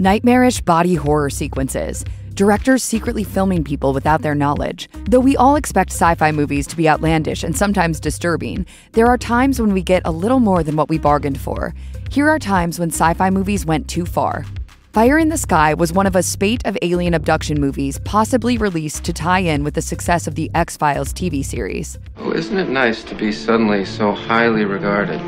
Nightmarish body horror sequences, directors secretly filming people without their knowledge. Though we all expect sci-fi movies to be outlandish and sometimes disturbing, there are times when we get a little more than what we bargained for. Here are times when sci-fi movies went too far. Fire in the Sky was one of a spate of alien abduction movies possibly released to tie in with the success of the X-Files TV series. Oh, isn't it nice to be suddenly so highly regarded?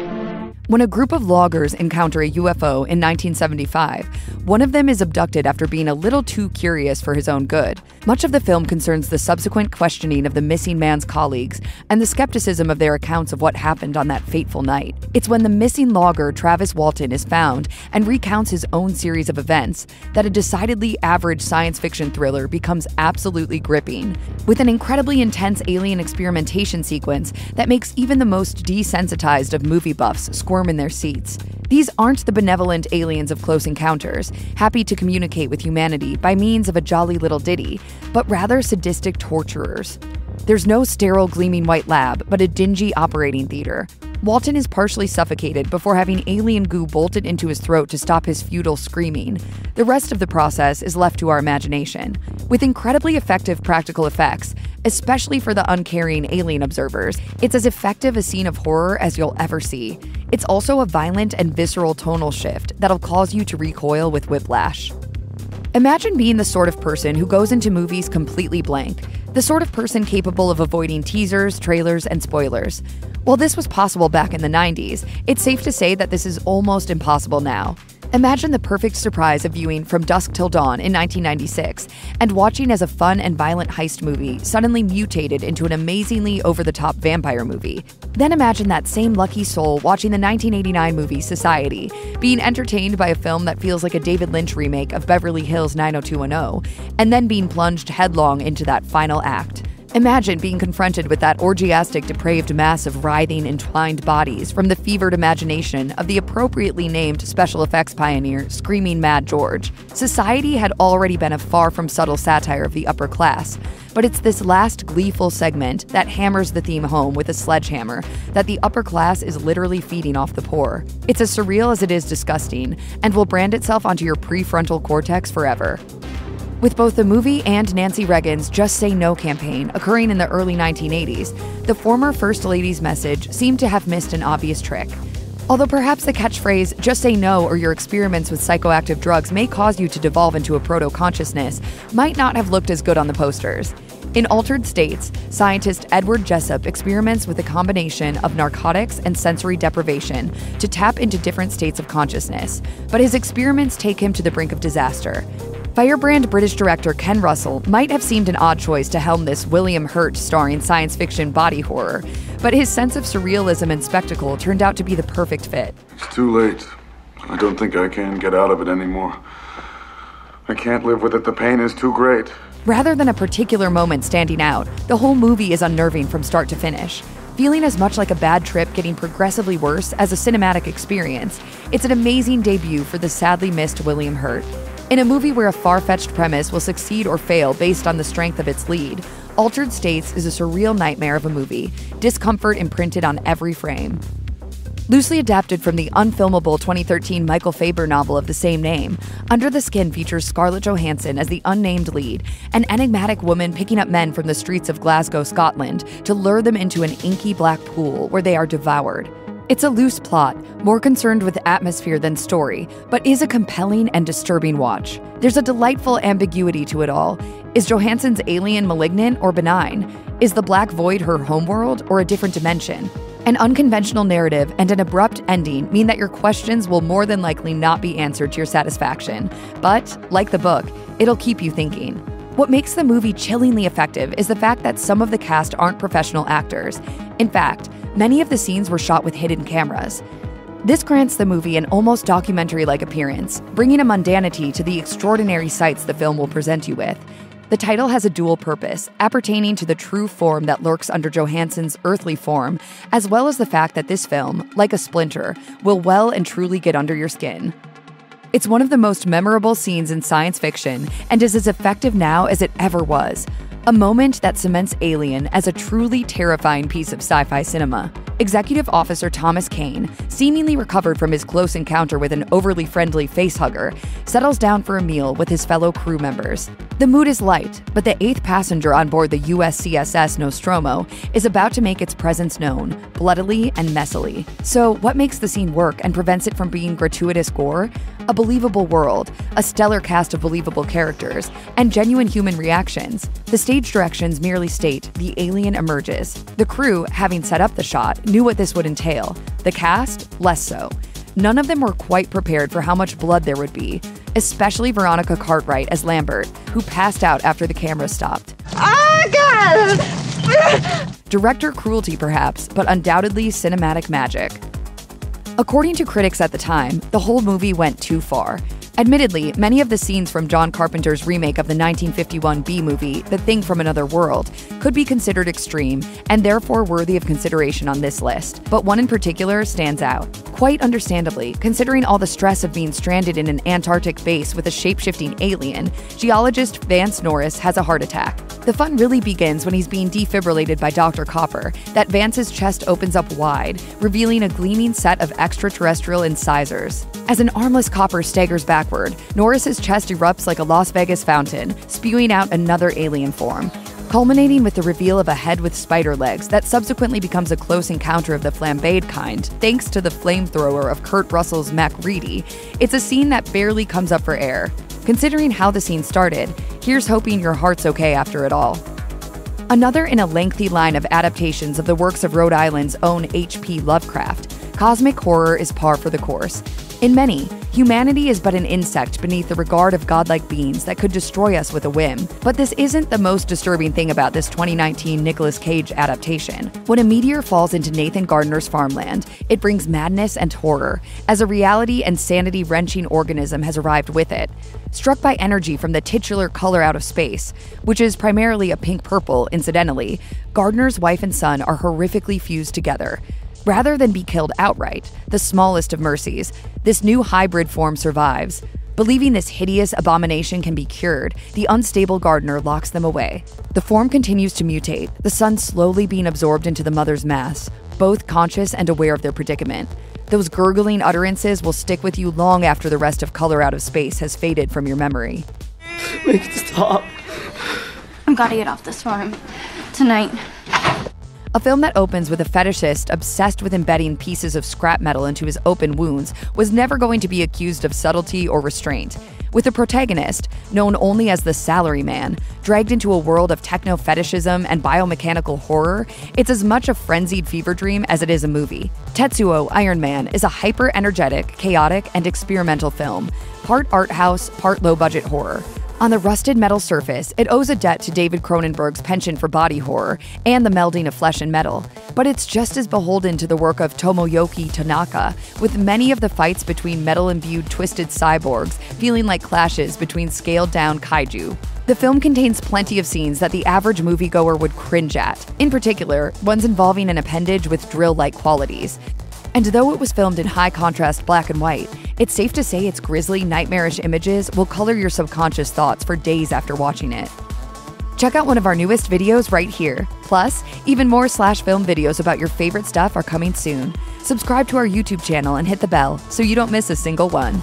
When a group of loggers encounter a UFO in 1975, one of them is abducted after being a little too curious for his own good. Much of the film concerns the subsequent questioning of the missing man's colleagues and the skepticism of their accounts of what happened on that fateful night. It's when the missing logger Travis Walton is found and recounts his own series of events that a decidedly average science fiction thriller becomes absolutely gripping, with an incredibly intense alien experimentation sequence that makes even the most desensitized of movie buffs squirm in their seats. These aren't the benevolent aliens of Close Encounters, happy to communicate with humanity by means of a jolly little ditty, but rather sadistic torturers. There's no sterile gleaming white lab, but a dingy operating theater. Walton is partially suffocated before having alien goo bolted into his throat to stop his futile screaming. The rest of the process is left to our imagination. With incredibly effective practical effects, especially for the uncaring alien observers, it's as effective a scene of horror as you'll ever see. It's also a violent and visceral tonal shift that'll cause you to recoil with whiplash. Imagine being the sort of person who goes into movies completely blank, the sort of person capable of avoiding teasers, trailers, and spoilers. While this was possible back in the 90s, it's safe to say that this is almost impossible now. Imagine the perfect surprise of viewing From Dusk Till Dawn in 1996 and watching as a fun and violent heist movie suddenly mutated into an amazingly over-the-top vampire movie. Then imagine that same lucky soul watching the 1989 movie Society, being entertained by a film that feels like a David Lynch remake of Beverly Hills 90210, and then being plunged headlong into that final act. Imagine being confronted with that orgiastic, depraved mass of writhing, entwined bodies from the fevered imagination of the appropriately named special effects pioneer, Screaming Mad George. Society had already been a far from subtle satire of the upper class, but it's this last gleeful segment that hammers the theme home with a sledgehammer that the upper class is literally feeding off the poor. It's as surreal as it is disgusting, and will brand itself onto your prefrontal cortex forever. With both the movie and Nancy Reagan's Just Say No campaign occurring in the early 1980s, the former First Lady's message seemed to have missed an obvious trick. Although perhaps the catchphrase, "just say no or your experiments with psychoactive drugs may cause you to devolve into a proto-consciousness," might not have looked as good on the posters. In Altered States, scientist Edward Jessup experiments with a combination of narcotics and sensory deprivation to tap into different states of consciousness, but his experiments take him to the brink of disaster. Firebrand British director Ken Russell might have seemed an odd choice to helm this William Hurt starring science fiction body horror, but his sense of surrealism and spectacle turned out to be the perfect fit. It's too late. I don't think I can get out of it anymore. I can't live with it. The pain is too great. Rather than a particular moment standing out, the whole movie is unnerving from start to finish. Feeling as much like a bad trip getting progressively worse as a cinematic experience, it's an amazing debut for the sadly missed William Hurt. In a movie where a far-fetched premise will succeed or fail based on the strength of its lead, Altered States is a surreal nightmare of a movie, discomfort imprinted on every frame. Loosely adapted from the unfilmable 2013 Michael Faber novel of the same name, Under the Skin features Scarlett Johansson as the unnamed lead, an enigmatic woman picking up men from the streets of Glasgow, Scotland, to lure them into an inky black pool where they are devoured. It's a loose plot, more concerned with atmosphere than story, but is a compelling and disturbing watch. There's a delightful ambiguity to it all. Is Johansson's alien malignant or benign? Is the black void her homeworld or a different dimension? An unconventional narrative and an abrupt ending mean that your questions will more than likely not be answered to your satisfaction, but, like the book, it'll keep you thinking. What makes the movie chillingly effective is the fact that some of the cast aren't professional actors. In fact, many of the scenes were shot with hidden cameras. This grants the movie an almost documentary-like appearance, bringing a mundanity to the extraordinary sights the film will present you with. The title has a dual purpose, appertaining to the true form that lurks under Johansson's earthly form, as well as the fact that this film, like a splinter, will well and truly get under your skin. It's one of the most memorable scenes in science fiction and is as effective now as it ever was, a moment that cements Alien as a truly terrifying piece of sci-fi cinema. Executive Officer Thomas Kane, seemingly recovered from his close encounter with an overly friendly facehugger, settles down for a meal with his fellow crew members. The mood is light, but the eighth passenger on board the USCSS Nostromo is about to make its presence known, bloodily and messily. So what makes the scene work and prevents it from being gratuitous gore? A believable world, a stellar cast of believable characters, and genuine human reactions. The stage directions merely state, the alien emerges. The crew, having set up the shot, knew what this would entail. The cast, less so. None of them were quite prepared for how much blood there would be, especially Veronica Cartwright as Lambert, who passed out after the camera stopped. Oh, God! Director cruelty, perhaps, but undoubtedly cinematic magic. According to critics at the time, the whole movie went too far. Admittedly, many of the scenes from John Carpenter's remake of the 1951 B movie, The Thing from Another World, could be considered extreme and therefore worthy of consideration on this list, but one in particular stands out. Quite understandably, considering all the stress of being stranded in an Antarctic base with a shape-shifting alien, geologist Vance Norris has a heart attack. The fun really begins when he's being defibrillated by Dr. Copper, that Vance's chest opens up wide, revealing a gleaming set of extraterrestrial incisors. As an armless Copper staggers backward, Norris's chest erupts like a Las Vegas fountain, spewing out another alien form, culminating with the reveal of a head with spider legs that subsequently becomes a close encounter of the flambéed kind, thanks to the flamethrower of Kurt Russell's MacReady. It's a scene that barely comes up for air. Considering how the scene started, here's hoping your heart's okay after it all. Another in a lengthy line of adaptations of the works of Rhode Island's own H.P. Lovecraft, cosmic horror is par for the course. In many, humanity is but an insect beneath the regard of godlike beings that could destroy us with a whim. But this isn't the most disturbing thing about this 2019 Nicolas Cage adaptation. When a meteor falls into Nathan Gardner's farmland, it brings madness and horror, as a reality and sanity-wrenching organism has arrived with it. Struck by energy from the titular Color Out of Space, which is primarily a pink-purple, incidentally, Gardner's wife and son are horrifically fused together. Rather than be killed outright, the smallest of mercies, this new hybrid form survives. Believing this hideous abomination can be cured, the unstable gardener locks them away. The form continues to mutate, the son slowly being absorbed into the mother's mass, both conscious and aware of their predicament. Those gurgling utterances will stick with you long after the rest of Color Out of Space has faded from your memory. Make it stop. I've got to get off this farm tonight. A film that opens with a fetishist obsessed with embedding pieces of scrap metal into his open wounds was never going to be accused of subtlety or restraint. With the protagonist, known only as the Salaryman, dragged into a world of techno-fetishism and biomechanical horror, it's as much a frenzied fever dream as it is a movie. Tetsuo: Iron Man is a hyper-energetic, chaotic, and experimental film, part art house, part low-budget horror. On the rusted metal surface, it owes a debt to David Cronenberg's penchant for body horror and the melding of flesh and metal, but it's just as beholden to the work of Tomoyuki Tanaka, with many of the fights between metal-imbued twisted cyborgs feeling like clashes between scaled-down kaiju. The film contains plenty of scenes that the average moviegoer would cringe at, in particular, ones involving an appendage with drill-like qualities. And though it was filmed in high-contrast black and white, it's safe to say its grisly, nightmarish images will color your subconscious thoughts for days after watching it. Check out one of our newest videos right here. Plus, even more /film videos about your favorite stuff are coming soon. Subscribe to our YouTube channel and hit the bell so you don't miss a single one.